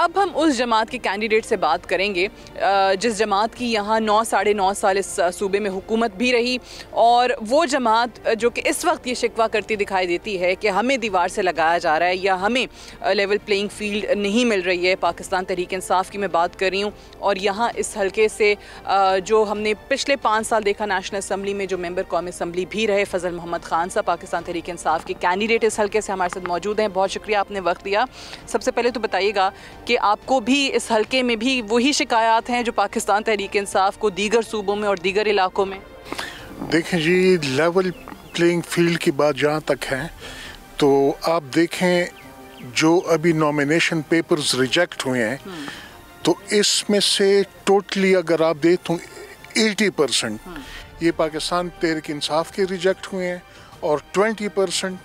अब हम उस जमात के कैंडिडेट से बात करेंगे जिस जमात की यहाँ 9 साढ़े 9 साल इस सूबे में हुकूमत भी रही, और वो जमात जो कि इस वक्त ये शिकवा करती दिखाई देती है कि हमें दीवार से लगाया जा रहा है या हमें लेवल प्लेइंग फील्ड नहीं मिल रही है, पाकिस्तान तहरीक इंसाफ की मैं बात कर रही हूँ। और यहाँ इस हलके से जो हमने पिछले 5 साल देखा नेशनल असम्बली में, जो मेंबर कौमी असम्बली भी रहे फजल मोहम्मद खान साहब, पाकिस्तान तहरीक इंसाफ के कैंडिडेट इस हलके से हमारे साथ मौजूद हैं। बहुत शुक्रिया आपने वक्त दिया। सबसे पहले तो बताइएगा कि आपको भी इस हलके में भी वही शिकायत हैं जो पाकिस्तान तहरीक इंसाफ को दीगर सूबों में और दीगर इलाकों में? देखें जी, लेवल प्लेइंग फील्ड की बात जहाँ तक है तो आप देखें जो अभी नॉमिनेशन पेपर्स रिजेक्ट हुए हैं तो इसमें से टोटली अगर आप दें तो 80% ये पाकिस्तान तहरीक इंसाफ के रिजेक्ट हुए हैं और 20%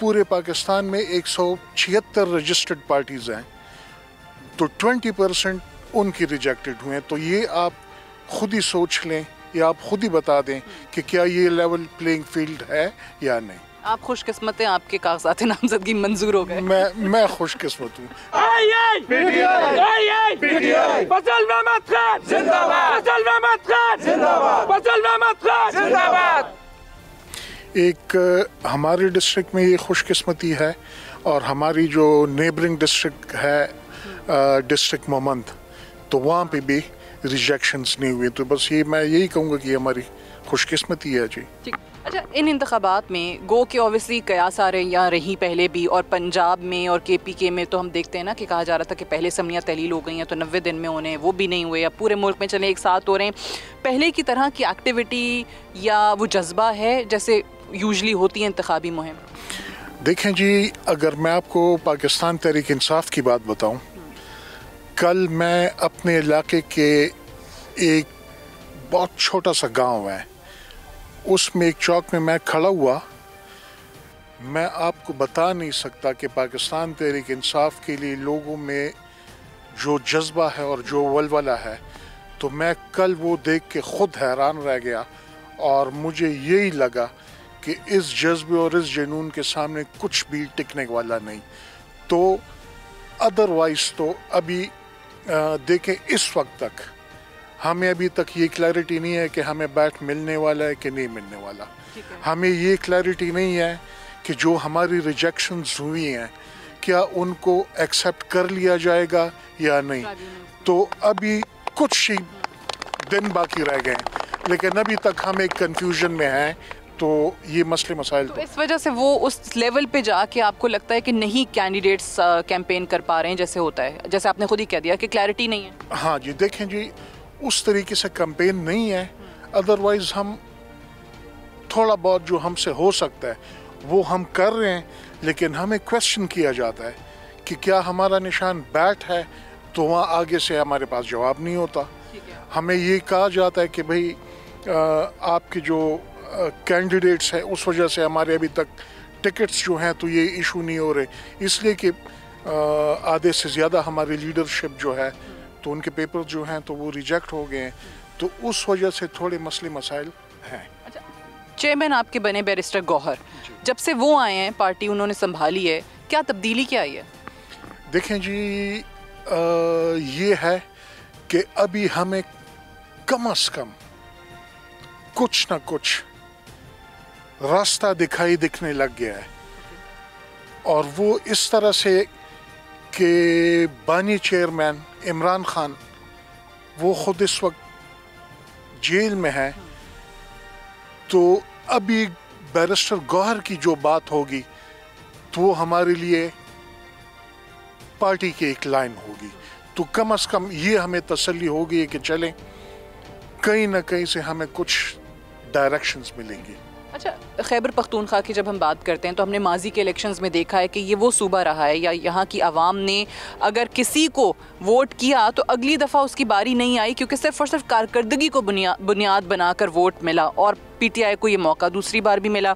पूरे पाकिस्तान में 176 रजिस्टर्ड पार्टीज़ हैं तो 20% उनकी रिजेक्टेड हुए हैं। तो ये आप खुद ही सोच लें या आप खुद ही बता दें कि क्या ये लेवल प्लेइंग फील्ड है या नहीं। आप खुशकिस्मत हैं, आपके कागजात नामजदगी मंजूर हो गए। मैं खुशकिस्मत हूँ। एक हमारे डिस्ट्रिक्ट में ये खुशकिस्मती है और हमारी जो नेबरिंग डिस्ट्रिक्ट है डिस्ट्रिक्ट मोमंद तो वहाँ पे भी रिजेक्शंस नहीं हुए, तो बस ये मैं यही कहूँगा कि हमारी खुशकिस्मती है जी। ठीक, अच्छा, इन इंतखाबात में गो के ऑब्वियसली कयास आ रही यहाँ रही पहले भी, और पंजाब में और KPK में तो हम देखते हैं ना कि कहा जा रहा था कि पहले असम्बलियाँ तहलील हो गई हैं तो 90 दिन में उन्हें वो भी नहीं हुए, या पूरे मुल्क में चले एक साथ हो रहे हैं। पहले की तरह की एक्टिविटी या वो जज्बा है जैसे यूजली होती है इंतखाबी मुहिम? देखें जी, अगर मैं आपको पाकिस्तान तहरीक इंसाफ की बात बताऊँ, कल मैं अपने इलाके के एक बहुत छोटा सा गाँव है उसमें एक चौक में मैं खड़ा हुआ, मैं आपको बता नहीं सकता कि पाकिस्तान तहरीक इंसाफ के लिए लोगों में जो जज्बा है और जो वलवला है, तो मैं कल वो देख के ख़ुद हैरान रह गया और मुझे यही लगा कि इस जज्बे और इस जुनून के सामने कुछ भी टिकने वाला नहीं। तो अदरवाइज़ तो अभी देखें इस वक्त तक हमें अभी तक ये क्लैरिटी नहीं है कि हमें बैट मिलने वाला है कि नहीं मिलने वाला, हमें ये क्लैरिटी नहीं है कि जो हमारी रिजेक्शंस हुई हैं क्या उनको एक्सेप्ट कर लिया जाएगा या नहीं। तो अभी कुछ ही दिन बाकी रह गए हैं लेकिन अभी तक हम एक कंफ्यूजन में हैं, तो ये मसले मसाइल तो इस वजह से वो उस लेवल पे जाके आपको लगता है कि नहीं कैंडिडेट्स कैंपेन कर पा रहे हैं जैसे होता है, जैसे आपने खुद ही कह दिया कि क्लैरिटी नहीं है। हाँ जी, देखें जी, उस तरीके से कैंपेन नहीं है, अदरवाइज़ हम थोड़ा बहुत जो हमसे हो सकता है वो हम कर रहे हैं, लेकिन हमें क्वेश्चन किया जाता है कि क्या हमारा निशान बैट है तो वहाँ आगे से हमारे पास जवाब नहीं होता। हमें ये कहा जाता है कि भाई आपके जो कैंडिडेट्स हैं उस वजह से हमारे अभी तक टिकट्स जो हैं तो ये इशू नहीं हो रहे, इसलिए कि आधे से ज़्यादा हमारी लीडरशिप जो है तो उनके पेपर जो हैं तो वो रिजेक्ट हो गए हैं, तो उस वजह से थोड़े मसले मसाइल हैं। अच्छा, चेयरमैन आपके बने बैरिस्टर गौहर, जब से वो आए हैं पार्टी उन्होंने संभाली है, क्या तब्दीली क्या आई है? देखें जी, ये है कि अभी हमें कम से कम कुछ ना कुछ रास्ता दिखने लग गया है, और वो इस तरह से कि बानी चेयरमैन इमरान खान वो ख़ुद इस वक्त जेल में है, तो अभी बैरिस्टर गौहर की जो बात होगी तो वो हमारे लिए पार्टी की एक लाइन होगी, तो कम से कम ये हमें तसल्ली होगी है कि चलें कहीं ना कहीं से हमें कुछ डायरेक्शंस मिलेंगी। अच्छा, खैबर पख्तूनख्वा की जब हम बात करते हैं तो हमने माजी के इलेक्शंस में देखा है कि ये वो सूबा रहा है या यहाँ की आवाम ने अगर किसी को वोट किया तो अगली दफ़ा उसकी बारी नहीं आई क्योंकि सिर्फ और सिर्फ कारकर्दगी को बुनियाद बनाकर वोट मिला, और PTI को ये मौका दूसरी बार भी मिला।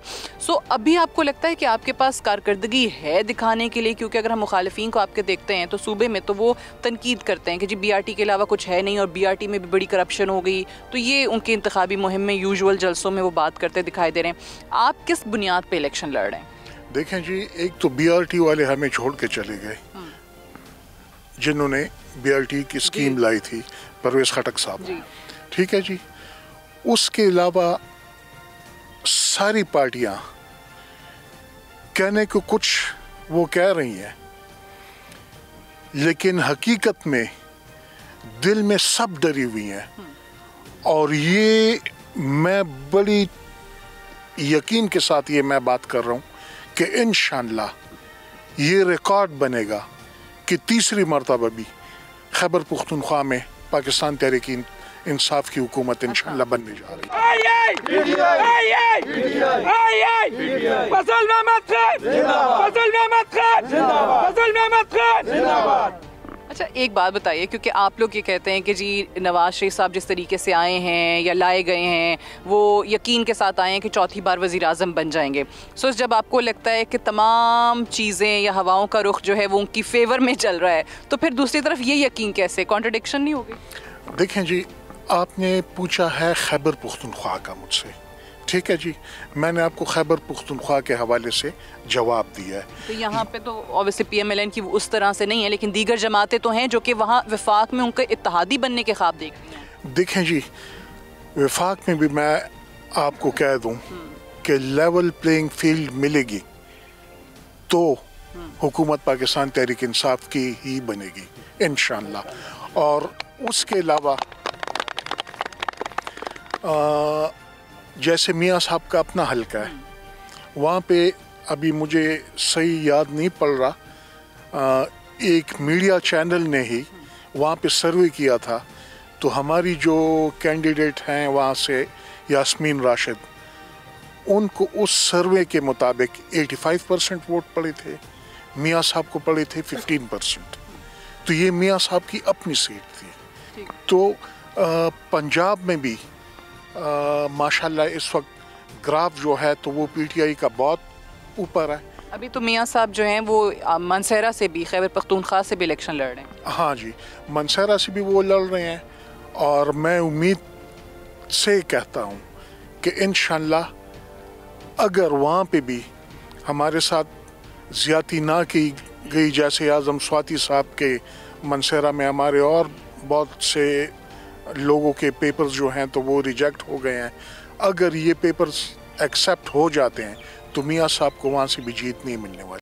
सो अभी आपको लगता है कि आपके पास कारकर्दगी है दिखाने के लिए, क्योंकि अगर हम मुखालफिन को आपके देखते हैं तो सूबे में तो वो तनकीद करते हैं कि जी BRT के अलावा कुछ है नहीं और BRT में भी बड़ी करप्शन हो गई, तो ये उनके इंतखाबी मुहिम में यूजुअल जलसों में वो बात करते दिखाई दे रहे हैं। आप किस बुनियाद पर इलेक्शन लड़ रहे हैं? देखें जी, एक तो BRT वाले हमें छोड़ के चले गए, जिन्होंने BLT की स्कीम लाई थी, परवेज़ खटक साहब, ठीक है जी। उसके अलावा सारी पार्टियां कहने को कुछ वो कह रही हैं, लेकिन हकीकत में दिल में सब डरी हुई हैं। और ये मैं बड़ी यकीन के साथ ये मैं बात कर रहा हूँ कि इंशाअल्लाह ये रिकॉर्ड बनेगा कि तीसरी मरतबा भी खैबर पुख्तनख्वा में पाकिस्तान तहरीक इंसाफ की हुकूमत इंशाअल्लाह बनने जा रही है। अच्छा, एक बात बताइए, क्योंकि आप लोग ये कहते हैं कि जी नवाज शरीफ साहब जिस तरीके से आए हैं या लाए गए हैं वो यकीन के साथ आए हैं कि चौथी बार वज़ीर आज़म बन जाएंगे। सो जब आपको लगता है कि तमाम चीज़ें या हवाओं का रुख जो है वो उनकी फेवर में चल रहा है, तो फिर दूसरी तरफ ये यकीन कैसे, कॉन्ट्रडिक्शन नहीं होगी? देखें जी, आपने पूछा है खैबर पुख्तनख्वा का मुझसे, ठीक है जी, मैंने आपको खैबर पुख्तनख्वा के हवाले से जवाब दिया है। तो यहाँ पे तो ऑब्वियसली PMLN की उस तरह से नहीं है, लेकिन दीगर जमातें तो हैं जो कि वहाँ वफाक में उनके इत्तहादी बनने के ख्वाब देख रही हैं। देखें जी, वफाक में भी मैं आपको कह दूँ कि लेवल प्लेइंग फील्ड मिलेगी तो हुकूमत पाकिस्तान तहरीक इंसाफ की ही बनेगी इंशाअल्लाह। और उसके अलावा जैसे मियाँ साहब का अपना हलका है, वहाँ पे अभी मुझे सही याद नहीं पड़ रहा, एक मीडिया चैनल ने ही वहाँ पे सर्वे किया था, तो हमारी जो कैंडिडेट हैं वहाँ से यास्मीन राशिद, उनको उस सर्वे के मुताबिक 85% वोट पड़े थे, मियाँ साहब को पड़े थे 15%। तो ये मियाँ साहब की अपनी सीट थी। तो पंजाब में भी माशाल्लाह इस वक्त ग्राफ जो है तो वो PTI का बहुत ऊपर है। अभी तो मियाँ साहब जो हैं वो मनसेरा से भी, खैबर पख्तूनख्वा से भी इलेक्शन लड़ रहे हैं। हाँ जी, मनसेरा से भी वो लड़ रहे हैं। और मैं उम्मीद से कहता हूँ कि इंशाअल्लाह अगर वहाँ पे भी हमारे साथ ज़्यादती ना की गई, जैसे आज़म स्वाति साहब के मनसेरा में हमारे और बहुत से लोगों के पेपर्स जो हैं तो वो रिजेक्ट हो गए हैं, अगर ये पेपर्स एक्सेप्ट हो जाते हैं तो मियाँ साहब को वहाँ से भी जीत नहीं मिलने वाली।